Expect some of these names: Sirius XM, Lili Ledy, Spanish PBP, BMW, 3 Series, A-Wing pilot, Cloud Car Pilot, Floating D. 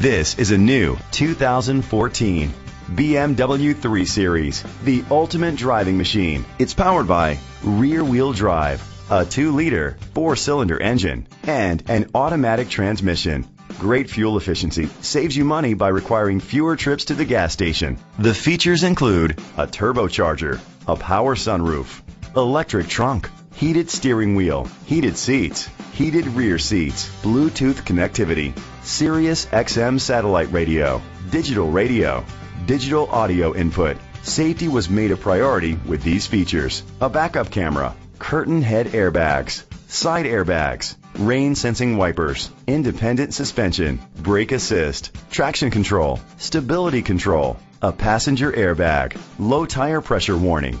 This is a new 2014 BMW 3 Series, the ultimate driving machine. It's powered by rear-wheel drive, a 2-liter 4-cylinder engine, and an automatic transmission. Great fuel efficiency saves you money by requiring fewer trips to the gas station. The features include a turbocharger, a power sunroof, electric trunk, heated steering wheel, heated seats, heated rear seats, Bluetooth connectivity, Sirius XM satellite radio, digital audio input. Safety was made a priority with these features: a backup camera, curtain head airbags, side airbags, rain sensing wipers, independent suspension, brake assist, traction control, stability control, a passenger airbag, low tire pressure warning.